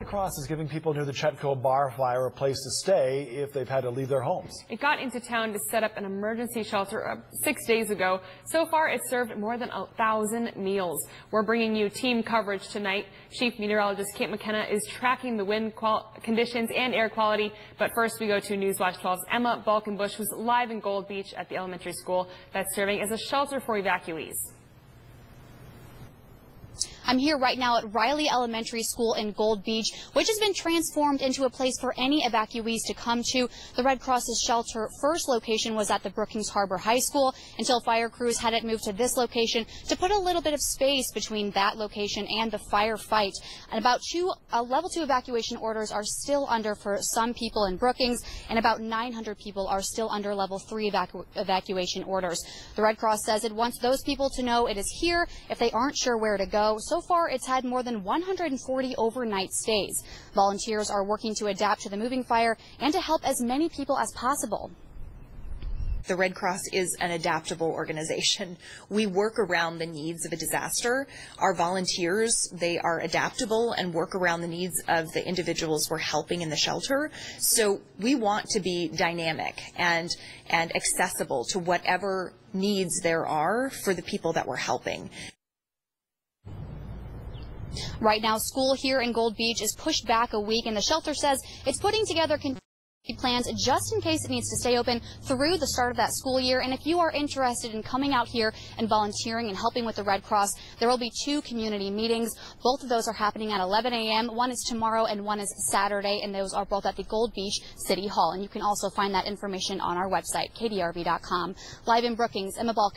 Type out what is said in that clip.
Red Cross is giving people near the Chetco Bar Wildfire a place to stay if they've had to leave their homes. It got into town to set up an emergency shelter 6 days ago. So far, it's served more than 1,000 meals. We're bringing you team coverage tonight. Chief Meteorologist Kate McKenna is tracking the wind conditions and air quality. But first, we go to Newswatch 12's Emma Balkenbush, who's live in Gold Beach at the elementary school that's serving as a shelter for evacuees. I'm here right now at Riley Elementary School in Gold Beach, which has been transformed into a place for any evacuees to come to. The Red Cross's shelter first location was at the Brookings Harbor High School until fire crews had it moved to this location to put a little bit of space between that location and the firefight. And about level 2 evacuation orders are still under for some people in Brookings, and about 900 people are still under level 3 evacuation orders. The Red Cross says it wants those people to know it is here if they aren't sure where to go. So far, it's had more than 140 overnight stays. Volunteers are working to adapt to the moving fire and to help as many people as possible. The Red Cross is an adaptable organization. We work around the needs of a disaster. Our volunteers, they are adaptable and work around the needs of the individuals we're helping in the shelter. So we want to be dynamic and accessible to whatever needs there are for the people that we're helping. Right now, school here in Gold Beach is pushed back a week, and the shelter says it's putting together plans just in case it needs to stay open through the start of that school year. And if you are interested in coming out here and volunteering and helping with the Red Cross, there will be 2 community meetings. Both of those are happening at 11 a.m. One is tomorrow and one is Saturday, and those are both at the Gold Beach City Hall. And you can also find that information on our website, kdrv.com. Live in Brookings, Emma Balkenbush.